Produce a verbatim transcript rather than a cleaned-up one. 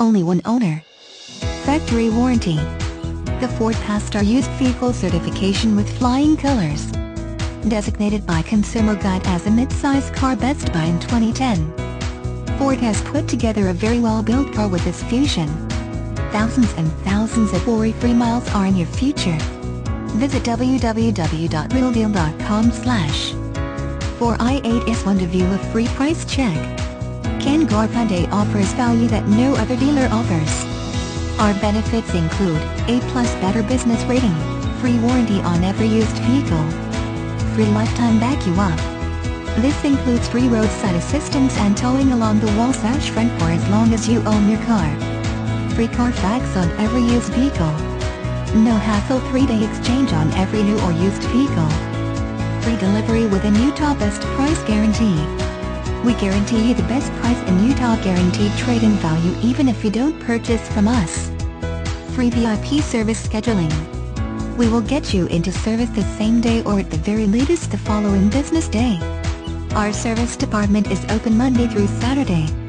only one owner. Factory warranty. The Ford Pastar used vehicle certification with flying colors. Designated by Consumer Guide as a mid-size car best buy in twenty ten. Ford has put together a very well-built car with its Fusion. Thousands and thousands of worry-free miles are in your future. Visit w w w dot real deal dot com slash four i eight s one to view a free price check. Ken Garff Hyundai offers value that no other dealer offers. Our benefits include A plus better business rating, free warranty on every used vehicle, free lifetime back you up. This includes free roadside assistance and towing along the Wasatch Front for as long as you own your car. Free CarFax on every used vehicle. No hassle three day exchange on every new or used vehicle. Free delivery with a Utah best price guarantee. We guarantee you the best price in Utah, guaranteed trade-in value even if you don't purchase from us. Free V I P service scheduling. We will get you into service the same day or at the very latest the following business day. Our service department is open Monday through Saturday.